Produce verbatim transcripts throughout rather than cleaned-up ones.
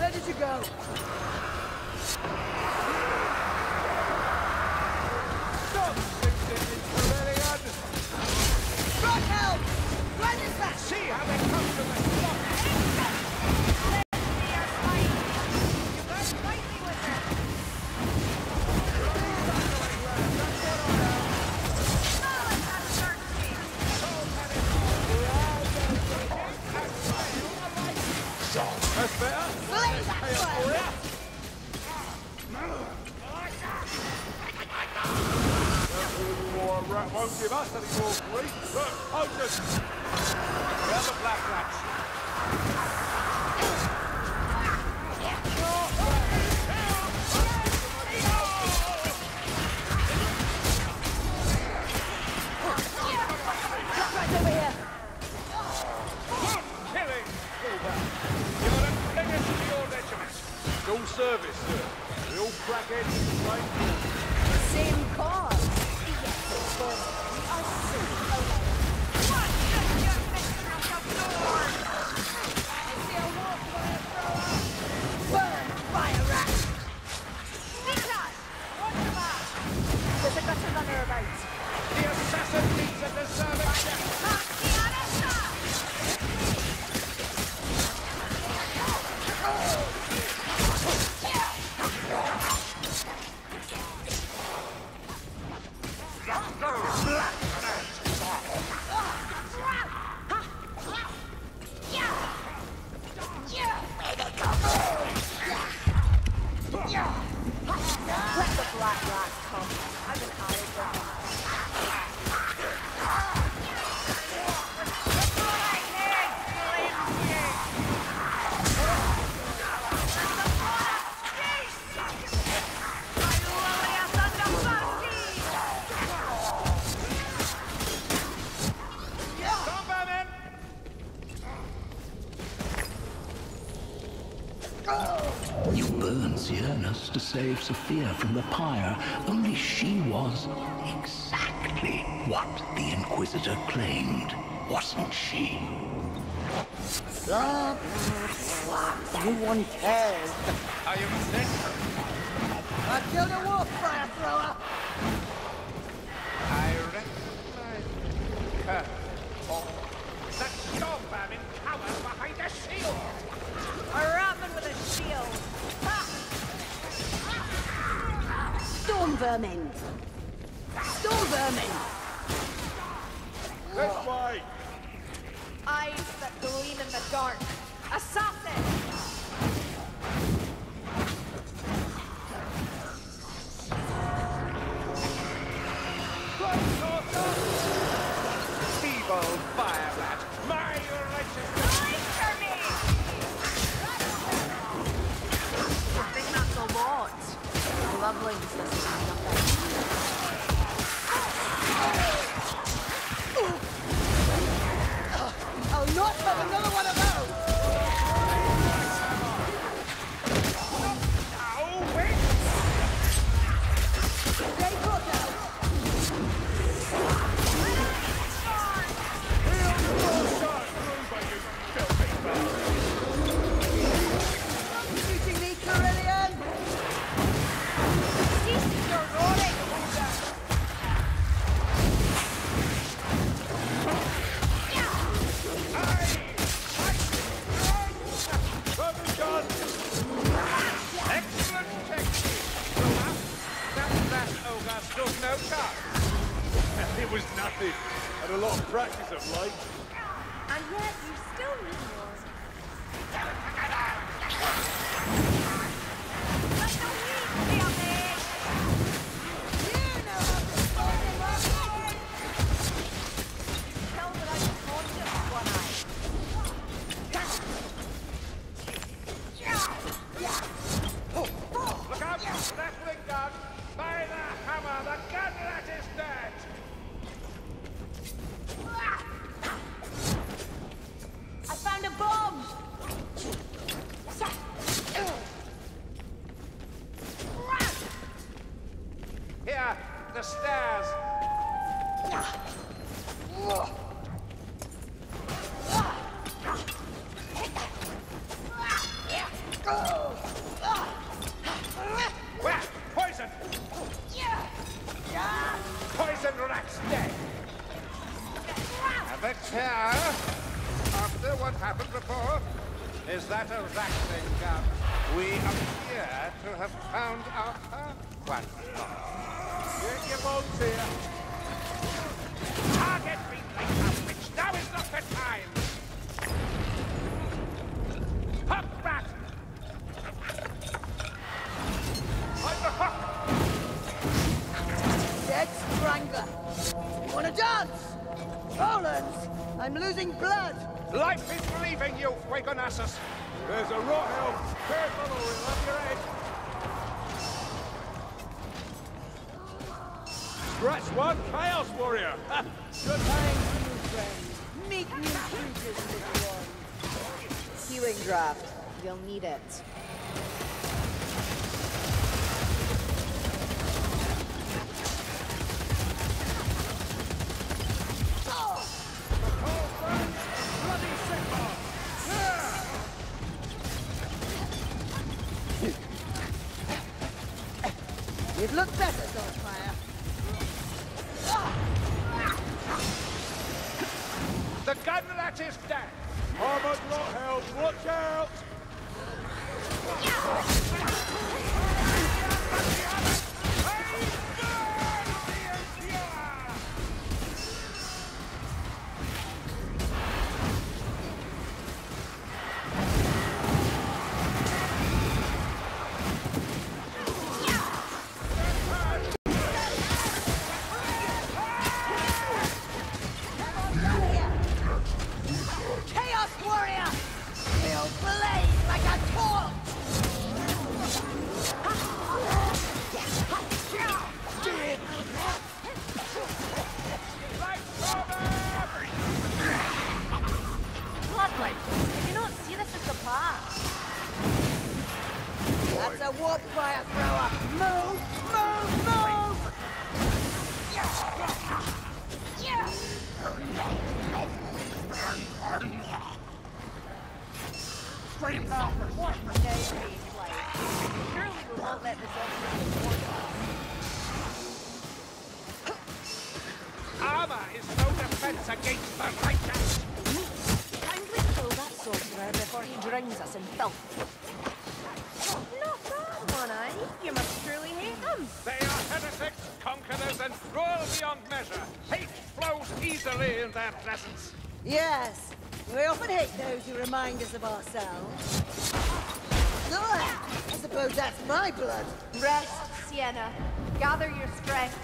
Ready to go. Stop! Front help! Run this back! See how they come to the block! Let's see our fight! You guys fight me with them! Solid uncertainty! So, that's better! Slay that one! Rat won't give us any more grief. Look, Otis! The other black rats. Right over here. Look, killing! You gotta bring us to your detriment. Dual service, sir. We all crack heads at the same time. Same cause. We are safe. You burned Sienna's to save Sophia from the pyre, only she was exactly what the Inquisitor claimed, wasn't she? No one cares. Are you mistaken? I killed a wolf fire thrower. I recognize the curse of that dog-bamming power behind the shield. A raven with a shield. Ha! Storm vermin. Storm vermin. This way. Eyes that gleam in the dark. Assassin. Feeble fire rat. My righteousness. Lovely business. I'll not have another one of those. Oh, wait. Stay put now. Shooting me, Carillion. No cut. It was nothing. Had a lot of practice of late. And yet you still need yours. Let the weak be on there. You know how to find the world. Tell that I can hold just one eye. Look out! That wing gun! By the hammer, the gun that is dead! I found a bomb! Poison! Poison rat's dead! And the terror, after what happened before, is that a rattling gun. We appear to have found our one. Get your bolts here. Target me, lighthouse witch. Now is not the time. Huck, rat! I'm the hook! Dead strangler. You wanna dance? Rollins, I'm losing blood. Life is leaving you, Wagonassus. There's a rock hill. Careful, or we'll have your head. Scratch one, Chaos Warrior. Good time, new friend. Meet new creatures, little one. Healing draft. You'll need it. You'd look better, Sophia. The gun that is dead. Armored lot held. Watch out! Yes, we often hate those who remind us of ourselves. I suppose that's my blood. Rest, Sienna. Gather your strength.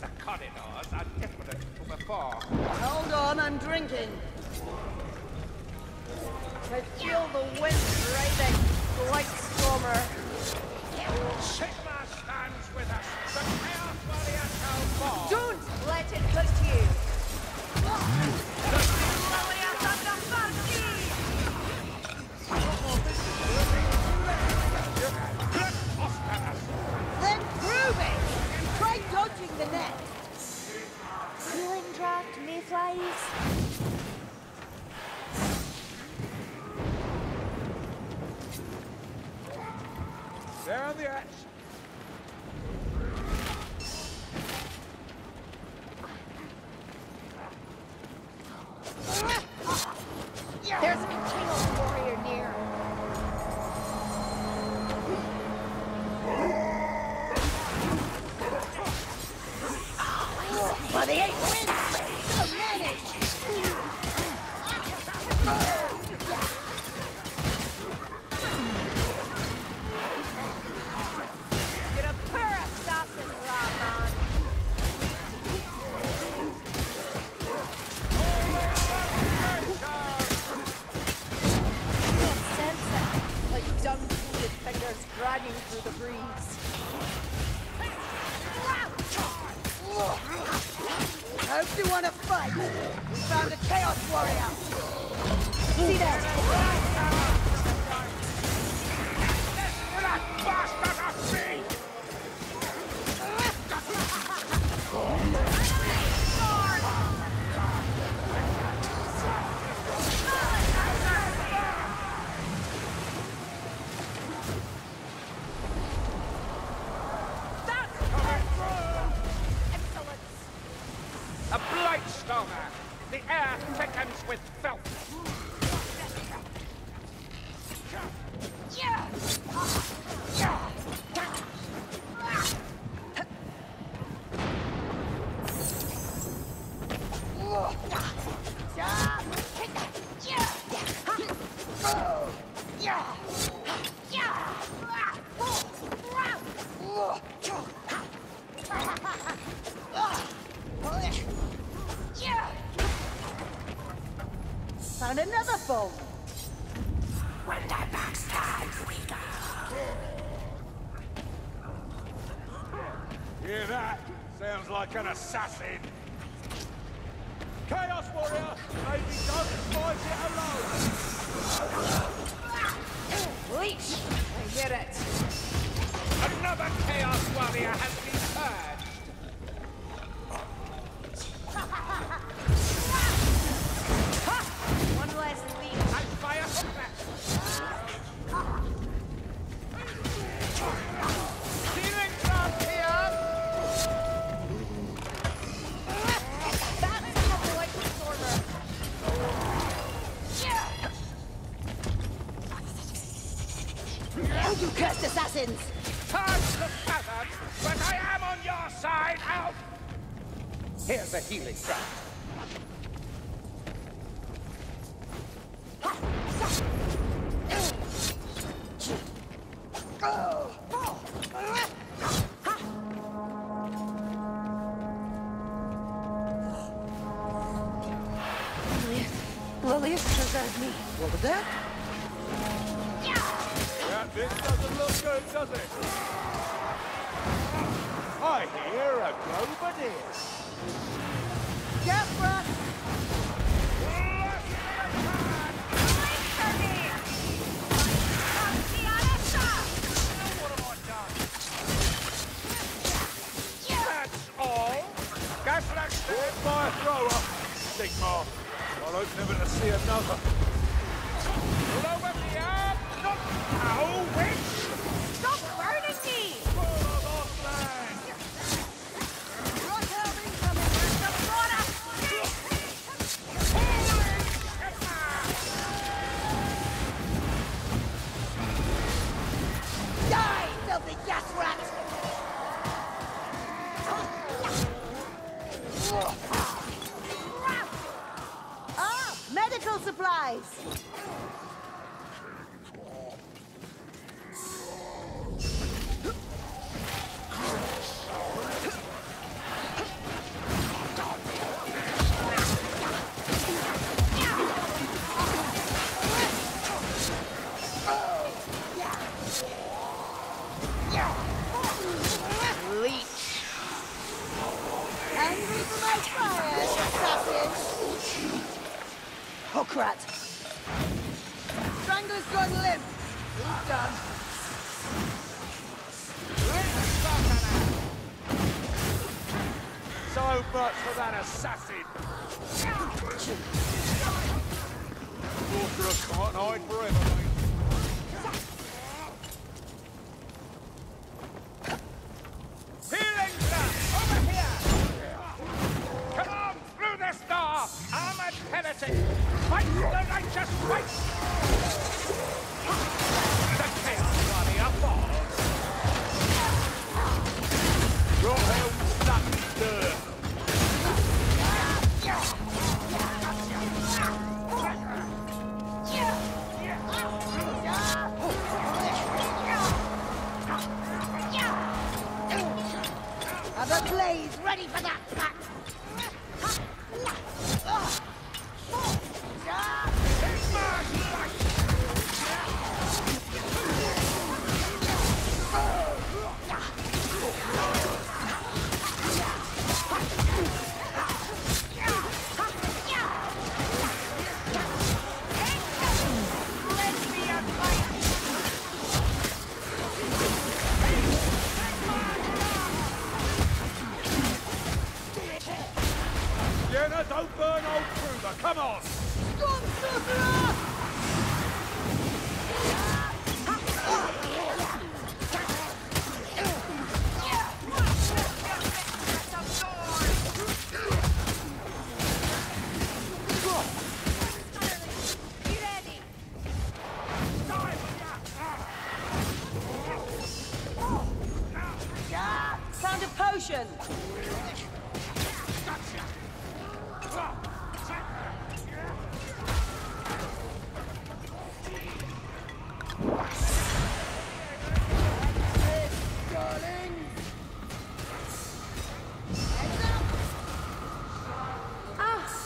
The corridors are different from before. Hold on, I'm drinking. I feel the wind riding, the white stormer. Sigma stands with us. The Chaos Warrior shall fall. Don't let it put you. The Chaos Warrior shall fall. Then prove it. Try dodging the net. Healing draft, mayflies. There on the edge. There's a Chaos Warrior near. Oh, but they ain't winning. So many. Dragging through the breeze. Hope you want to fight. We found a Chaos Warrior. See that? This rat bastard of me! found another phone. When that box starts, we go. Hear that? Sounds like an assassin. Chaos warrior, maybe don't fight it alone. Leech, I hear it. Another chaos warrior has been purged. One last leap. I fire from back. Stealing drop here. That's how I like this order. Oh, you cursed assassins! Charge the pattern, but I am on your side. Out. Here's a healing drop.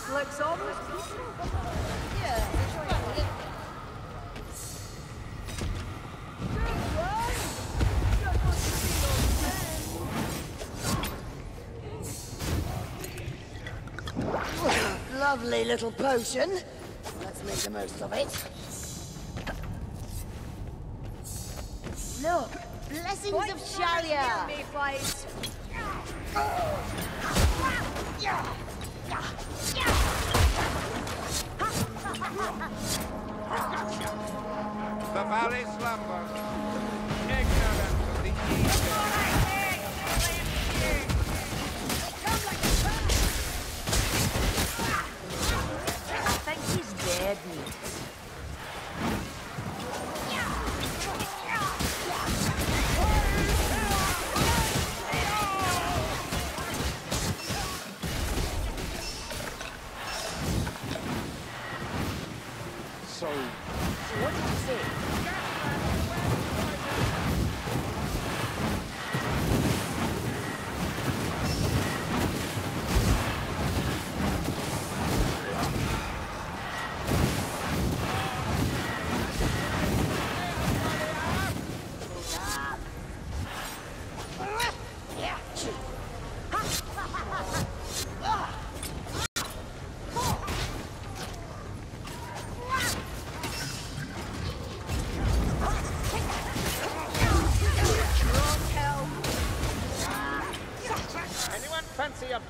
Looks almost beautiful. Yeah. lovely little potion. Let's make the most of it. Look, blessings Point of Sharia. Me, the valley slumbers, ignorant of the evil. I think he's dead. So, what did you say?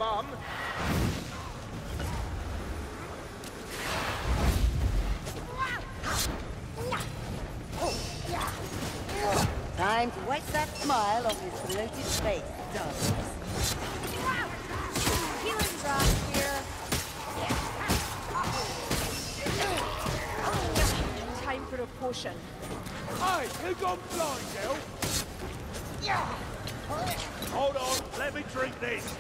Bomb. Time to wipe that smile off his bloated face, dogs. Healing drop here. Time for a potion. Hey, you gone blind, elf? Yeah. Hold on, let me drink this.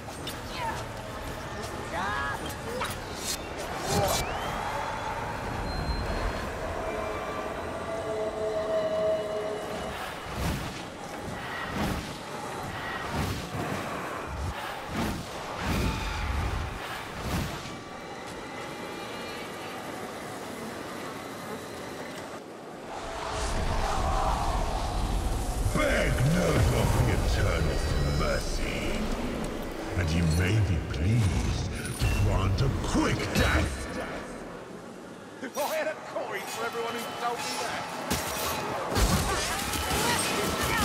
Beg no of eternal mercy, and you may be pleased. Want a quick death! If I had a coin for everyone who told me that!